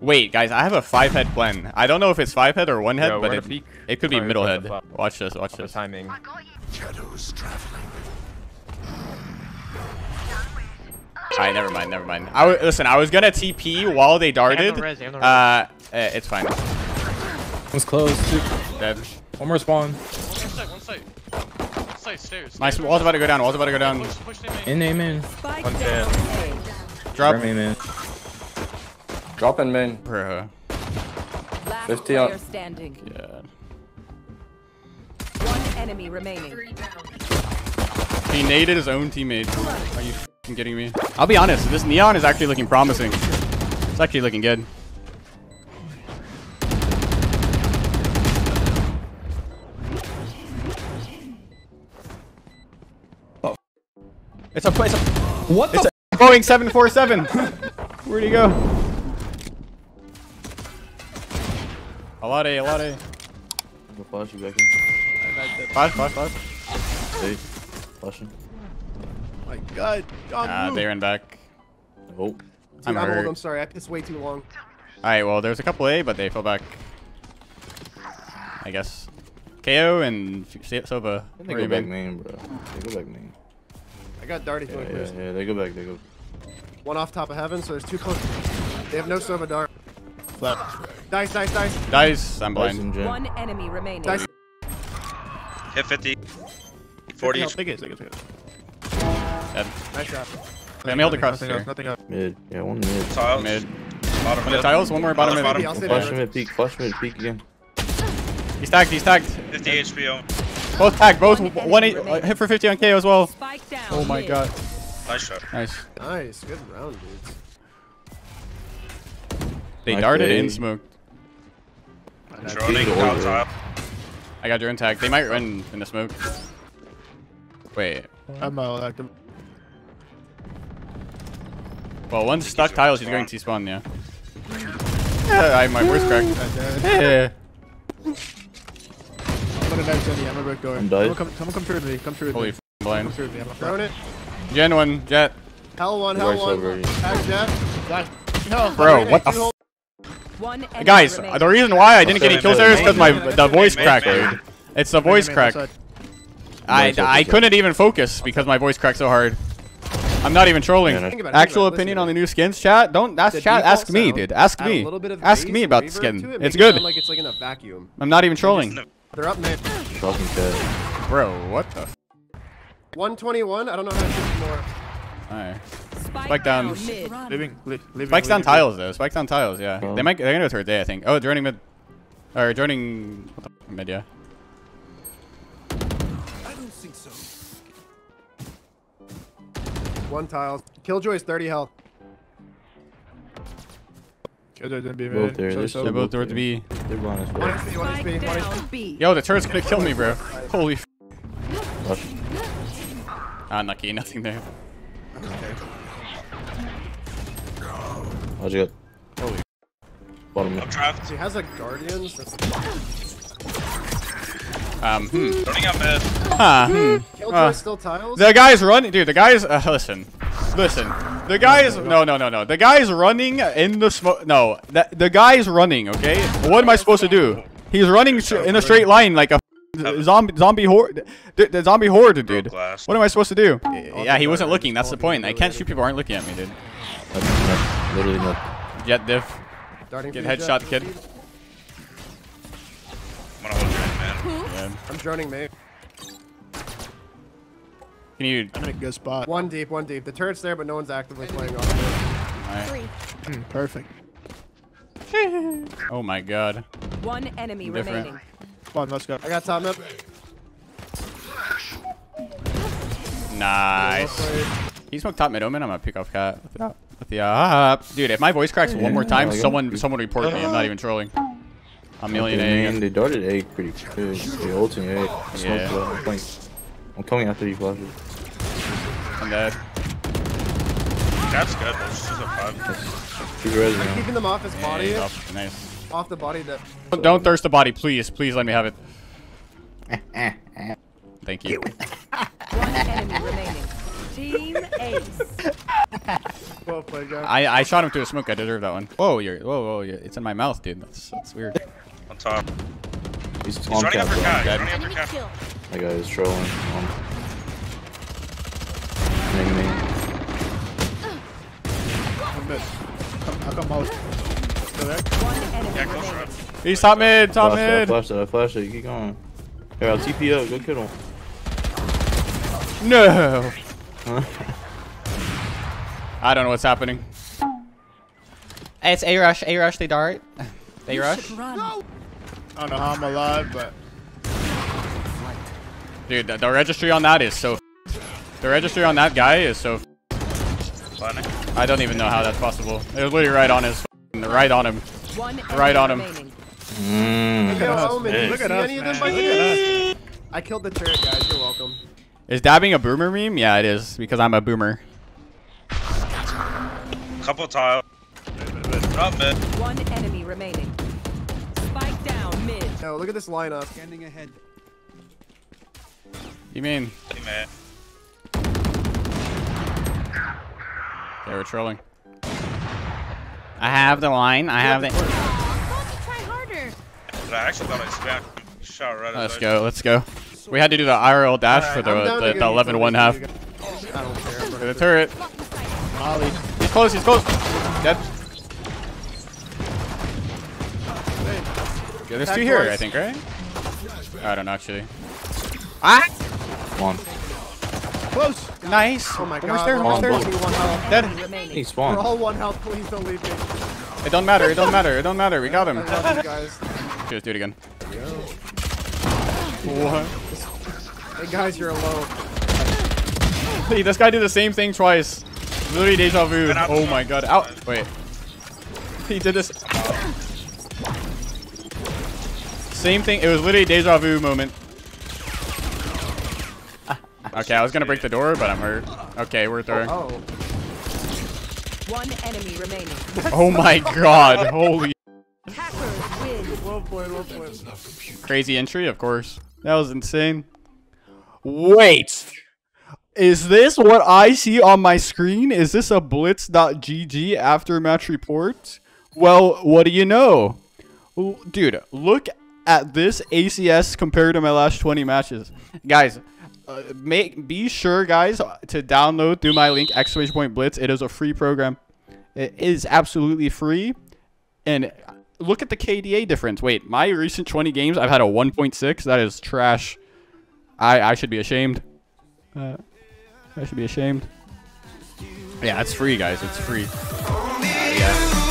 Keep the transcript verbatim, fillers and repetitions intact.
Wait, guys, I have a five head plan. I don't know if it's five head or one head, Yo, but it, it could be middle head. Watch this, watch this. Timing. Shadows traveling. Alright, never mind, never mind. I w listen, I was gonna T P while they darted. Uh, it's fine. One's close. Dead. One more spawn. One side, one side. One side, stairs. My wall's about to go down, wall's about to go down. Push, push in, aim in. One down. Drop. Drop in, man. Drop in, man. Bruh. fifty on. Yeah. One enemy remaining. He naded his own teammate. Are you f***ing kidding me? I'll be honest, this neon is actually looking promising. It's actually looking good. It's a place. What the? It's a Boeing seven forty-seven. Where'd he go? A lot A, a lot A. Flash, you back in. Flash, flash, flash. See? Flashing. Oh my god. Ah, uh, they ran back. Oh. Dude, I'm, I'm old. I'm sorry. I pissed way too long. Alright, well, there's a couple A, but they fell back. I guess. K O and Sova. They go back main, bro. They go back main. I got darted yeah, yeah, yeah, they go back, they go. One off top of heaven, so there's two close. They have no Sova dart. Flap. Dice, dice, dice. Dice, I'm blind. Dice One enemy remaining. Dice. Hit fifty. forty. Take it, take it, take it. Dead. Nice shot. Yeah, I'm able to cross here. Nothing up. Mid. Yeah, one mid. Tiles. Mid. Bottom mid. Tiles, one more bottom, bottom mid. mid. Flash mid peak, flash mid peak again. He's tagged, he's tagged. fifty H P O. Both tag, both one, one eight, uh, hit for fifty on K O as well. Down, oh my mid. God. Nice shot. Nice. Nice. Good round, dudes. They nice darted in smoke. I, I got your own tag. They might run in the smoke. Wait. I'm out uh, active. Well, one's stuck tiles. He's going to spawn, yeah. yeah I, my voice cracked. Yeah. I'm gonna dive Jenny, I'm gonna break door. I'm someone come, someone come through with me, come through with Holy me. Holy f***ing blind. Come through with me, I'm throwing it. Gen one, jet. Hell one, hell one. Tag jet. Dive. No, bro, what the f***? Guys, the reason why I didn't get any kills there is because my the voice cracked. It's the voice crack. I, I couldn't even focus because my voice cracked so hard. I'm not even trolling. Actual opinion on the new skins, chat? Don't ask chat, ask me, dude. Ask me. Ask me about the skin. It's good. I'm not even trolling. They're up mid. Bro, what the f? one twenty-one? I don't know how to shoot more. Alright. Spike, Spike down. down living, li living, Spike's down tiles, though. Spike's down tiles, yeah. Oh. They might, they're gonna go towards A, I think. Oh, they're running mid. Or joining. What the f? Mid, yeah. I don't think so. One tiles. Killjoy's thirty health. Killjoy didn't be mid. They're both towards B. They're blind as well. one H P, one H P, one H P. Yo, the turret's gonna kill me, bro. Holy f. Ah, lucky, nothing there. Okay. How'd you get? Holy f. Bottom up draft. He has a guardian. Um, hmm. Running up mid. Ah, hmm. Killjoy uh, still tiles? The guy's running. Dude, the guy's. Uh, listen. Listen. The guy is no no no no. The guy is running in the smoke. No, that the guy is running. Okay, what am I supposed to do? He's running in a straight line like a zombie zombie horde. The, the zombie horde, dude. What am I supposed to do? Yeah, he wasn't looking. That's the point. I can't shoot people aren't looking at me, dude. Literally not. Jet diff. Get headshot, kid. I'm gonna hold you in, man. I'm droning, mate. Can you? I'm in a good spot. One deep, one deep. The turret's there, but no one's actively playing on it. Right. Mm, perfect. Oh my god. One enemy Different. remaining. Come on, let's go. I got time up. Nice. He smoked top mid omen. I'm gonna pick off cat with the, with the uh, dude. If my voice cracks yeah, one more time, like someone it. someone report me. I'm not even trolling. I'm million A. They darted A pretty good. They ultimate A. Yeah. Like, I'm coming after you flashes. I'm dead. That's good, but it's just a five. Keep ready, I'm keeping them off his body. Yeah, off. Nice. Off the body. That don't, don't thirst the body, please. Please let me have it. Thank you. One enemy remaining. Team Ace. Well played, guys. I I shot him through the smoke. I deserve that one. Whoa, you're whoa whoa. You're, it's in my mouth, dude. That's that's weird. On top. He's, He's on running cap, up for cap. He's running up for cap. That guy is trolling. Um, Ning Ning. I missed. How come I was still there? Yeah, close round. He's top mid. Top flashed mid. It, I flashed it. I flashed it. You keep going. Here, I'll T P up. Go kill him. No! I don't know what's happening. Hey, it's A rush, A rush, they dart. They rush. No. I don't know how I'm alive, but. Dude, the, the registry on that is so. The registry on that guy is so. I don't even know how that's possible. It was literally right on his. Right on him. Right on him. Mm. Look at us. Look at us, man. Look at us. I killed the turret, guys. You're welcome. Is dabbing a boomer meme? Yeah, it is, because I'm a boomer. Couple tile. Not mid. One enemy remaining. Spike down mid. Yo, look at this lineup. Standing ahead. You mean? Hey, man. They were trolling. I have the line. I have the. I thought you tried harder. I actually thought I smacked. Shot right at. Let's go. Let's go. We had to do the I R L dash right, for the eleven one half. I don't care, bro. The turret. Molly. He's close, he's close. Dead. Yeah, there's two here, I think, right? I don't know, actually. Ah! One. Close! Nice! Oh my god. Almost there, almost there. One dead. He spawned. We're all one health, please don't leave me. It don't matter, it don't matter, it don't matter. We got him. Just do it again. What? Hey guys, you're alone. Hey, this guy did the same thing twice. Literally deja vu. Oh my god. Out. Wait. He did this. Same thing. It was literally deja vu moment. Okay, I was gonna break the door, but I'm hurt. Okay, we're through. Oh, oh. One enemy remaining. Oh my god. Holy. Well played, well played. Crazy entry, of course. That was insane. Wait, is this what I see on my screen? Is this a blitz dot G G aftermatch report? Well, what do you know? Dude, look at this A C S compared to my last twenty matches. Guys, uh, make be sure, guys, to download through my link, exclamation point blitz. It is a free program. It is absolutely free. And look at the K D A difference. Wait, my recent twenty games, I've had a one point six. That is trash. I, I should be ashamed. Uh, I should be ashamed. Yeah, it's free, guys. It's free. Uh, yeah.